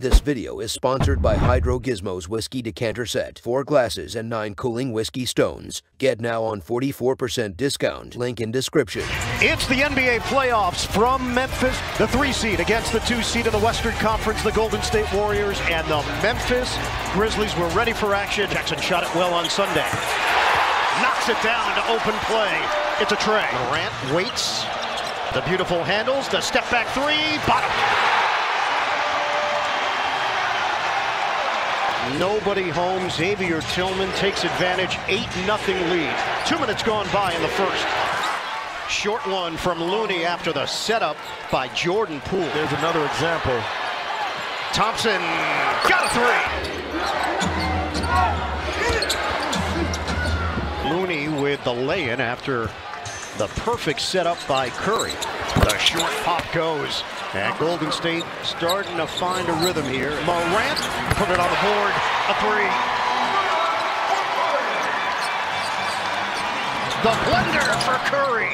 This video is sponsored by Hydro Gizmo's Whiskey Decanter Set, 4 glasses and 9 cooling whiskey stones. Get now on 44% discount, link in description. It's the NBA playoffs from Memphis. The 3 seed against the 2 seed in the Western Conference, the Golden State Warriors, and the Memphis Grizzlies were ready for action. Jackson shot it well on Sunday. Knocks it down into open play. It's a tray. Morant waits. The beautiful handles, the step back three, bottom. Nobody home. Xavier Tillman takes advantage. 8-0 lead. 2 minutes gone by in the first. Short one from Looney after the setup by Jordan Poole. There's another example. Thompson got a three. Looney with the lay-in after the perfect setup by Curry. The short pop goes. And Golden State starting to find a rhythm here. Morant put it on the board, a three. The blender for Curry.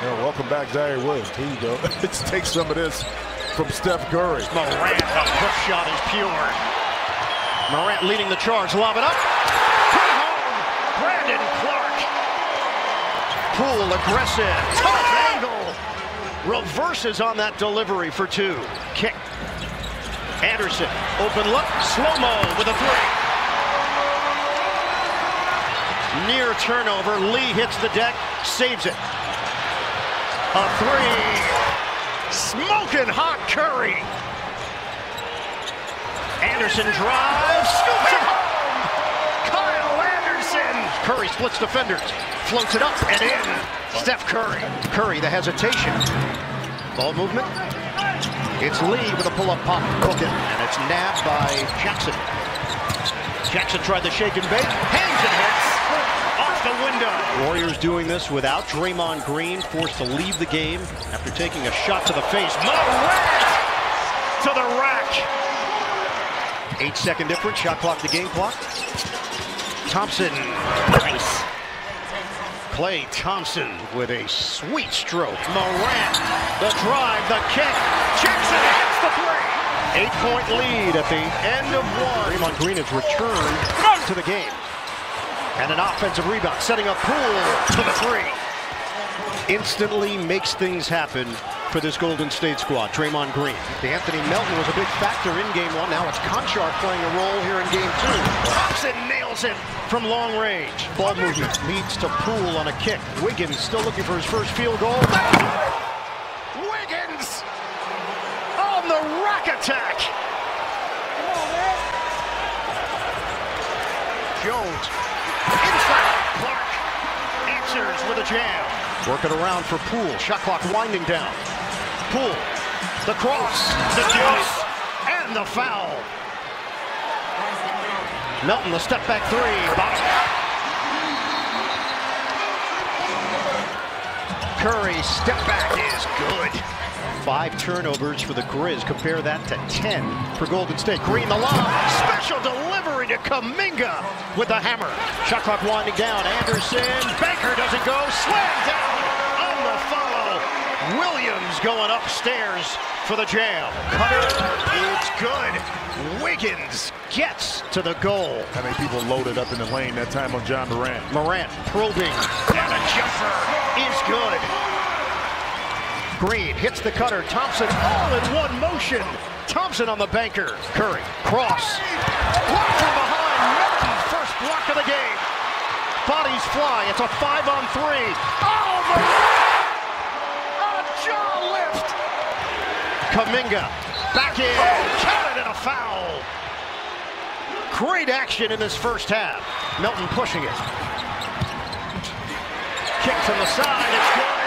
Yeah, welcome back, Ziaire Williams. Here you go. Let's take some of this from Steph Curry. Morant, the hook shot is pure. Morant leading the charge, lob it up. Brandon Clarke. Poole aggressive. Tough angle. Reverses on that delivery for two. Kick. Anderson, open look, slow-mo with a three. Near turnover, Lee hits the deck, saves it. A three. Smoking hot Curry. Anderson drives, scoops it home. Kyle Anderson. Curry splits defenders, floats it up and in. Steph Curry. Curry, the hesitation. Ball movement. It's Lee with a pull-up pop. Cooking. And it's nabbed by Jackson. Jackson tried the shake and bake. Hangs and hits. Off the window. Warriors doing this without Draymond Green, forced to leave the game after taking a shot to the face. Morant to the rack. 8-second difference. Shot clock to game clock. Thompson. Nice. Klay Thompson with a sweet stroke. Morant, the drive, the kick. Jackson hits the three. 8-point lead at the end of one. Draymond Green has returned to the game. And an offensive rebound, setting up Poole to the three. Instantly makes things happen for this Golden State squad. Draymond Green. Anthony Melton was a big factor in game one. Now it's Conchar playing a role here in game two. Thompson nails it from long range. Ball movement leads to Poole on a kick. Wiggins still looking for his first field goal. Wiggins on the rack attack. Jones inside. Clarke answers with a jam. Working around for Poole. Shot clock winding down. Poole, the cross, the juice, and the foul. Melton, the step back three. Bottom. Curry, step back is good. 5 turnovers for the Grizz. Compare that to 10 for Golden State. Green the lob. Special delivery to Kuminga with the hammer. Shot clock winding down. Anderson. Banker doesn't go. Slam down on the follow. Williams going upstairs for the jam. Cutter, it's good. Wiggins gets to the goal. How many people loaded up in the lane that time on Ja Morant? Morant probing, and a jumper is good. Green hits the cutter. Thompson all in one motion. Thompson on the banker. Curry, cross. Block from behind. Melton, first block of the game. Bodies fly. It's a 5-on-3. Oh, Morant! Kuminga, back in, counted and a foul. Great action in this first half. Melton pushing it. Kick from the side, it's good.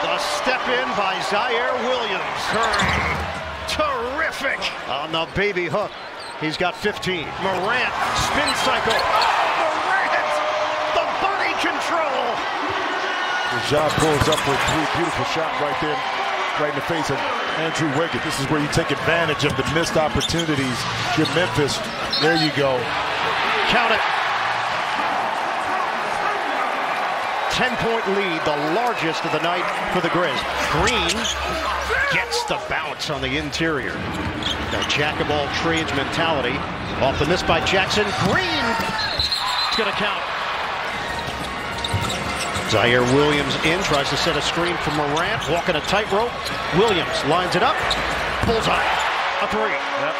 The step in by Ziaire Williams. Curry, terrific. On the baby hook, he's got 15. Morant, spin cycle. Oh, Morant, the body control. Ja pulls up with three, beautiful shot right there. Right in the face of Andrew Wiggins. This is where you take advantage of the missed opportunities. You're Memphis. There you go. Count it. 10-point lead, the largest of the night for the Grizz. Green gets the bounce on the interior. That jack-of-all-trades mentality. Often missed by Jackson. Green! It's going to count. Ziaire Williams in, tries to set a screen for Morant, walking a tightrope. Williams lines it up. Bullseye. A three. Yep.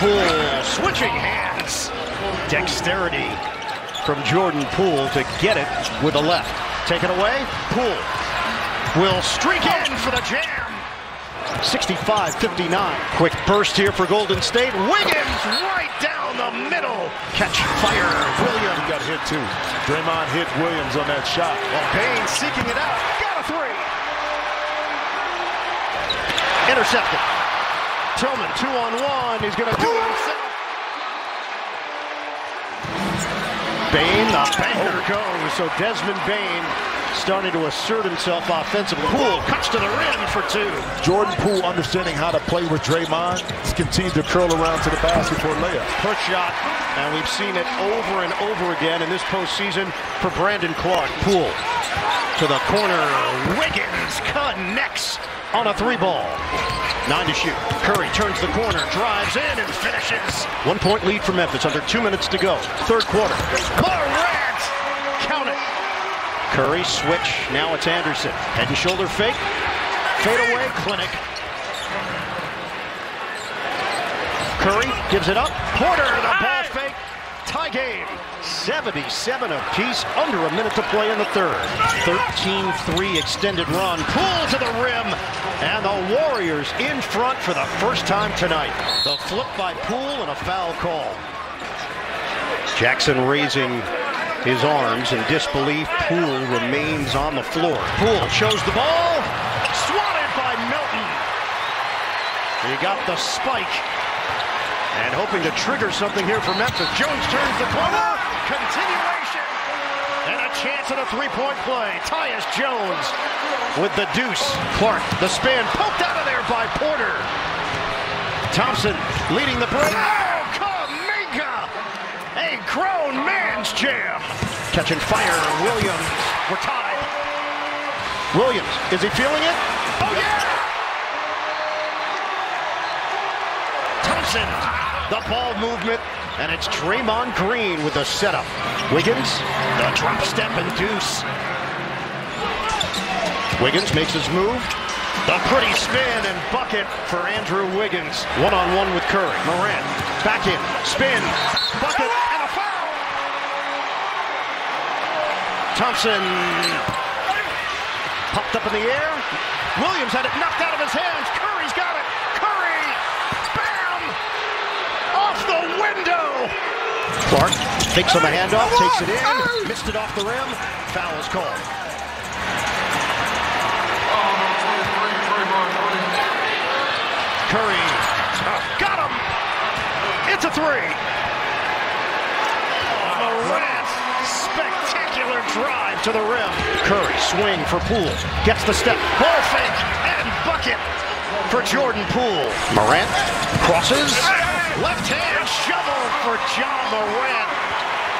Poole switching hands. Dexterity from Jordan Poole to get it with the left. Take it away. Poole will streak in for the jam. 65-59. Quick burst here for Golden State. Wiggins right down the middle. Catch fire. Williams got hit too. Draymond hit Williams on that shot. Well, Bane seeking it out. Got a three. Intercepted. Tillman 2-on-1. He's going to do it himself. Bane, the banker goes. So Desmond Bane starting to assert himself offensively. Poole cuts to the rim for two. Jordan Poole understanding how to play with Draymond. He's continued to curl around to the basket for a layup. Hook shot, and we've seen it over and over again in this postseason for Brandon Clarke. Poole to the corner. Wiggins connects on a three ball. 9 to shoot. Curry turns the corner, drives in, and finishes. 1-point lead for Memphis, under 2 minutes to go. Third quarter. Morant! Count it! Curry switch, now it's Anderson. Head and shoulder fake. Fadeaway clinic. Curry gives it up. Porter, the ball fake. Tie game. 77 apiece, under a minute to play in the third. 13-3 extended run. Poole to the rim, and the Warriors in front for the first time tonight. The flip by Poole and a foul call. Jackson raising his arms in disbelief. Poole remains on the floor. Poole shows the ball. Swatted by Melton. He got the spike. And hoping to trigger something here for Memphis. Jones turns the corner. Continuation. And a chance at a three-point play. Tyus Jones with the deuce. Clarke, the spin, poked out of there by Porter. Thompson leading the break. Oh, Kuminga! A grown man's jam. Catching fire. Williams. We're tied. Williams, is he feeling it? Oh, yeah! Thompson, the ball movement, and it's Draymond Green with the setup. Wiggins, the drop step and deuce. Wiggins makes his move. The pretty spin and bucket for Andrew Wiggins. One-on-one with Curry. Morant, back in, spin, bucket, and a foul. Thompson, popped up in the air. Williams had it knocked out of his hands. Curry's got it. The window. Clarke takes on the handoff, takes it in, missed it off the rim. Foul is called. Curry got him. It's a three. Morant, spectacular drive to the rim. Curry swing for Poole, gets the step, ball fake, and bucket for Jordan Poole. Morant crosses. Left hand shovel for Ja Morant.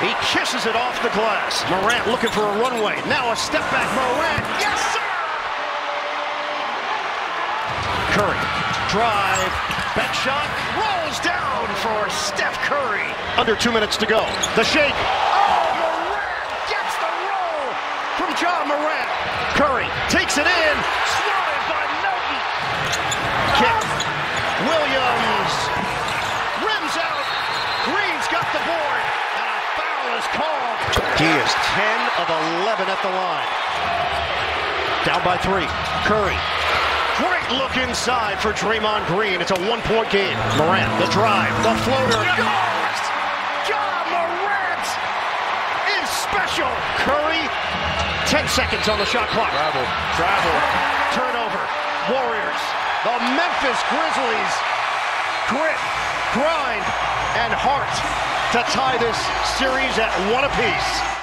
He kisses it off the glass. Morant looking for a runway. Now a step back. Morant. Yes, sir! Curry. Drive. Back shot. Rolls down for Steph Curry. Under 2 minutes to go. The shake. Oh, Morant gets the roll from Ja Morant. Curry takes it in. Swatted by Melton. Kick. Williams. He is 10 of 11 at the line. Down by three. Curry. Great look inside for Draymond Green. It's a one-point game. Morant, the drive, the floater. Goes! Ja Morant is special. Curry, 10 seconds on the shot clock. Travel. Turnover. Warriors. The Memphis Grizzlies. Grit, grind, and heart to tie this series at 1 apiece.